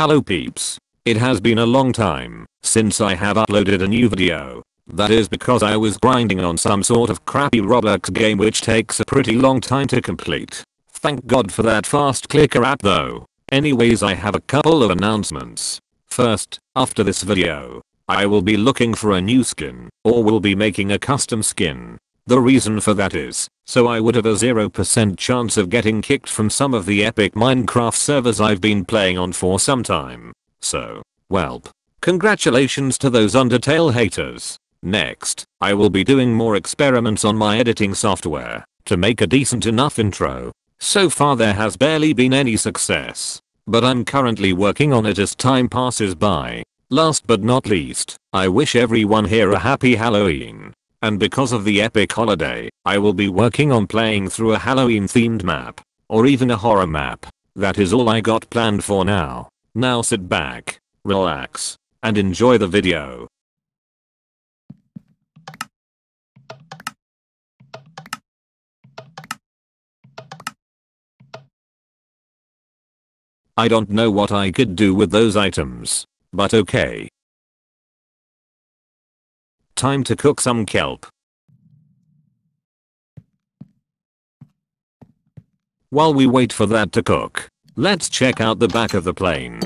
Hello peeps. It has been a long time since I have uploaded a new video. That is because I was grinding on some sort of crappy Roblox game which takes a pretty long time to complete. Thank God for that fast clicker app though. Anyways, I have a couple of announcements. First, after this video, I will be looking for a new skin, or will be making a custom skin. The reason for that is, so I would have a 0% chance of getting kicked from some of the epic Minecraft servers I've been playing on for some time. So, welp. Congratulations to those Undertale haters. Next, I will be doing more experiments on my editing software to make a decent enough intro. So far there has barely been any success, but I'm currently working on it as time passes by. Last but not least, I wish everyone here a happy Halloween. And because of the epic holiday, I will be working on playing through a Halloween themed map, or even a horror map. That is all I got planned for now. Now sit back, relax, and enjoy the video. I don't know what I could do with those items, but okay. Time to cook some kelp. While we wait for that to cook, let's check out the back of the plane.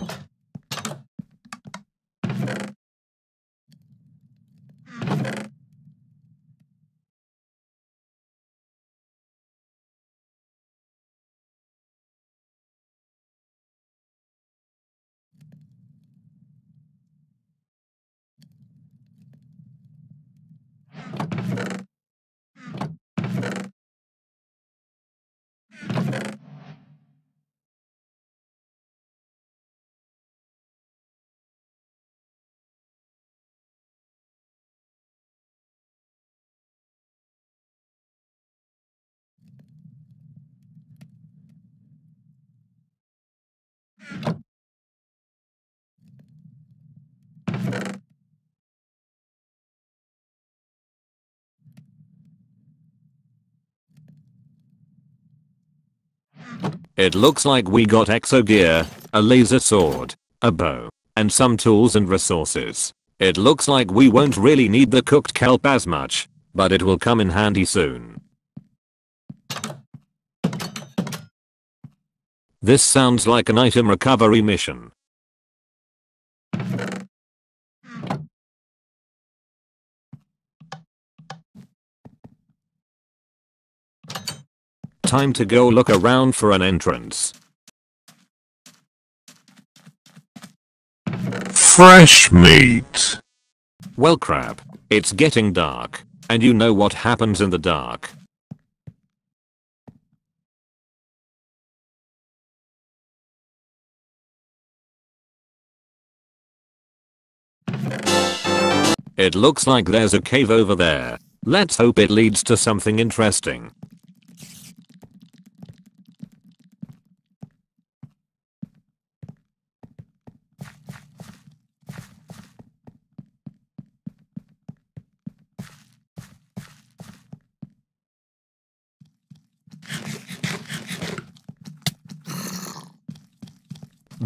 It looks like we got exo gear, a laser sword, a bow, and some tools and resources. It looks like we won't really need the cooked kelp as much, but it will come in handy soon. This sounds like an item recovery mission. Time to go look around for an entrance. Fresh meat. Well crap, it's getting dark, and you know what happens in the dark. It looks like there's a cave over there. Let's hope it leads to something interesting.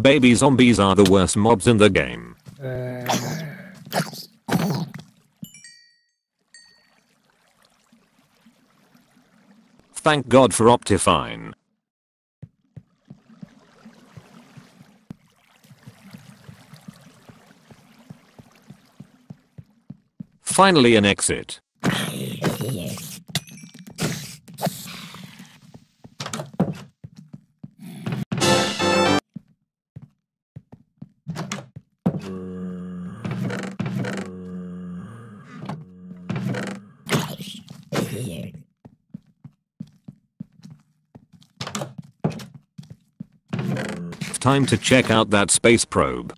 Baby zombies are the worst mobs in the game. Thank God for Optifine. Finally an exit. Time to check out that space probe.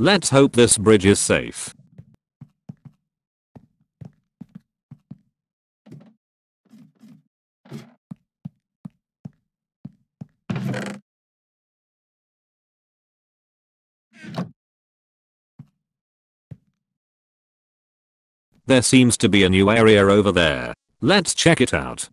Let's hope this bridge is safe. There seems to be a new area over there. Let's check it out.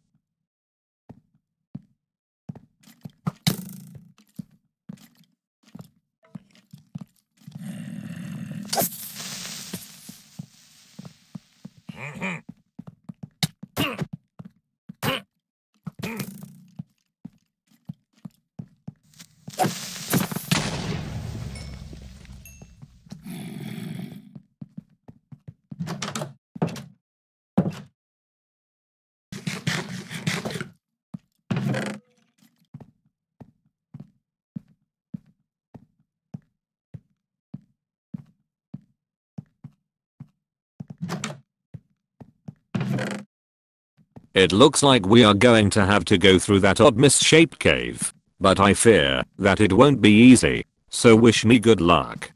It looks like we are going to have to go through that odd misshaped cave, but I fear that it won't be easy, so wish me good luck.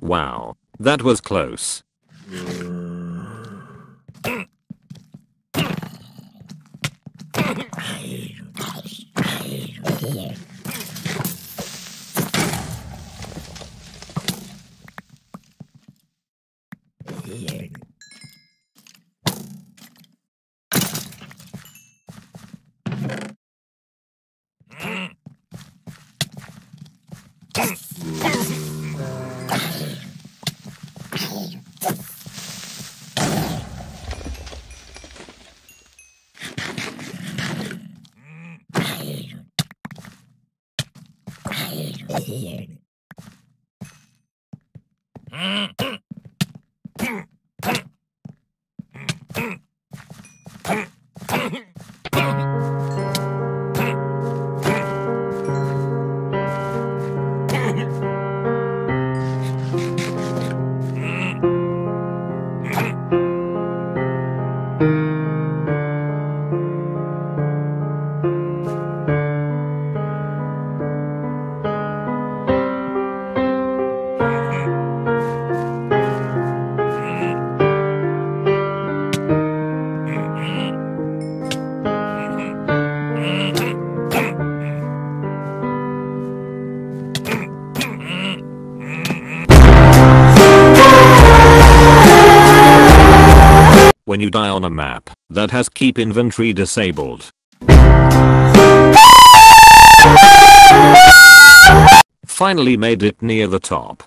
Wow, that was close. When you die on a map that has keep inventory disabled, finally made it near the top.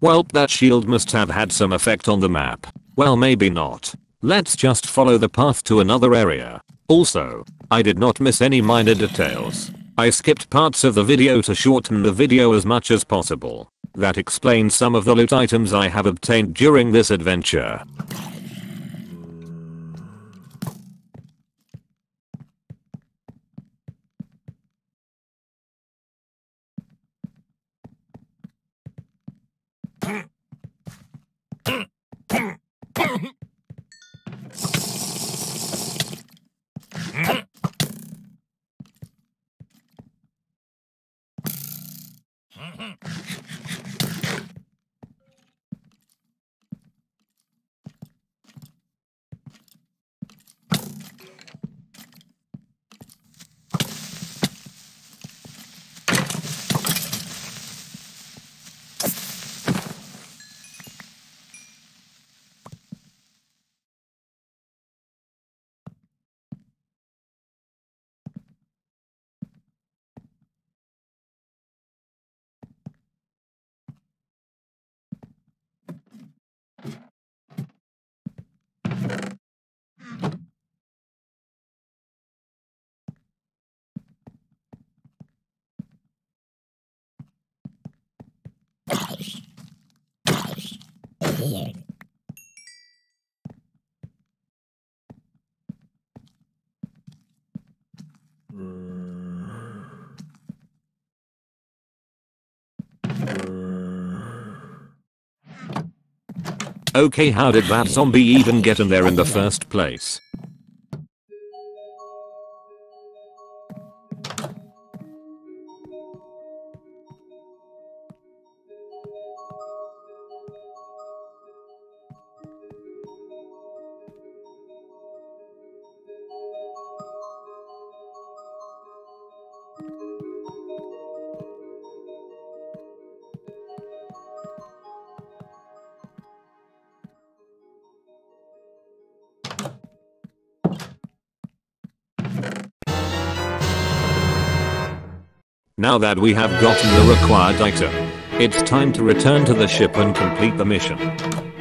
Welp, that shield must have had some effect on the map. Well, maybe not. Let's just follow the path to another area. Also, I did not miss any minor details. I skipped parts of the video to shorten the video as much as possible. That explains some of the loot items I have obtained during this adventure. Okay, how did that zombie even get in there in the first place? Now that we have gotten the required item, it's time to return to the ship and complete the mission.